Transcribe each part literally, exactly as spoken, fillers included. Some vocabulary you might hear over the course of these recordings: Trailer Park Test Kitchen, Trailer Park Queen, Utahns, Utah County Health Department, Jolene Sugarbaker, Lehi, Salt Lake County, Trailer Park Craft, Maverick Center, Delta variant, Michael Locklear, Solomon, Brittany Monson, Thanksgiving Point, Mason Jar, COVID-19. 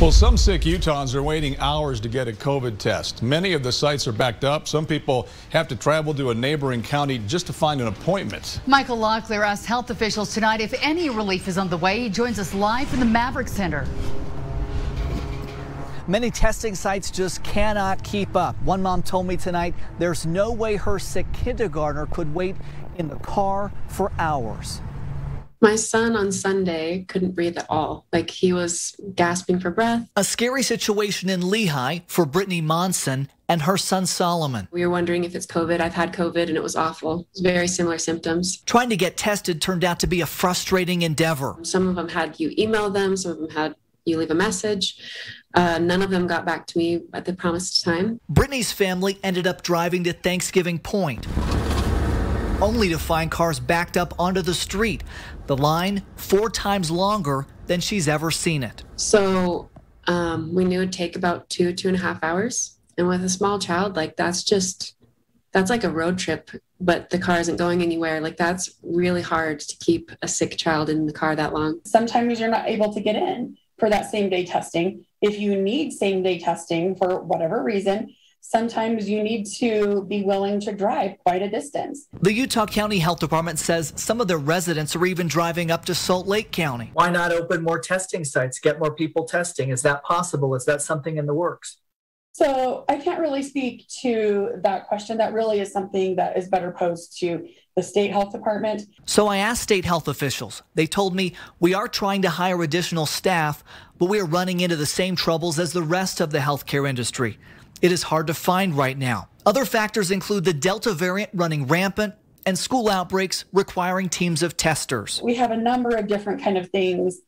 Well, some sick Utahns are waiting hours to get a COVID test. Many of the sites are backed up. Some people have to travel to a neighboring county just to find an appointment. Michael Locklear asked health officials tonight if any relief is on the way. He joins us live from the Maverick Center. Many testing sites just cannot keep up. One mom told me tonight there's no way her sick kindergartner could wait in the car for hours. My son on Sunday couldn't breathe at all. Like, he was gasping for breath. A scary situation in Lehi for Brittany Monson and her son Solomon. We were wondering if it's COVID. I've had COVID and it was awful. It's very similar symptoms. Trying to get tested turned out to be a frustrating endeavor. Some of them had you email them. Some of them had you leave a message. Uh, none of them got back to me at the promised time. Brittany's family ended up driving to Thanksgiving Point, only to find cars backed up onto the street. The line four times longer than she's ever seen it. So um, we knew it'd take about two, two and a half hours. And with a small child, like, that's just, that's like a road trip, but the car isn't going anywhere. Like, that's really hard to keep a sick child in the car that long. Sometimes you're not able to get in for that same day testing. If you need same day testing for whatever reason, sometimes you need to be willing to drive quite a distance. The Utah County Health Department says some of their residents are even driving up to Salt Lake County. Why not open more testing sites, get more people testing? Is that possible? Is that something in the works? So I can't really speak to that question. That really is something that is better posed to the state health department. So I asked state health officials. They told me, we are trying to hire additional staff, but we are running into the same troubles as the rest of the healthcare industry. It is hard to find right now. Other factors include the Delta variant running rampant and school outbreaks requiring teams of testers. We have a number of different kind of things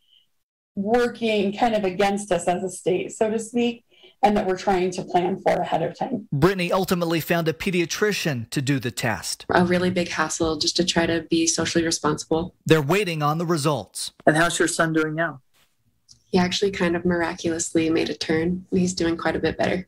working kind of against us as a state, so to speak, and that we're trying to plan for ahead of time. Brittany ultimately found a pediatrician to do the test. A really big hassle just to try to be socially responsible. They're waiting on the results. And how's your son doing now? He actually kind of miraculously made a turn. He's doing quite a bit better.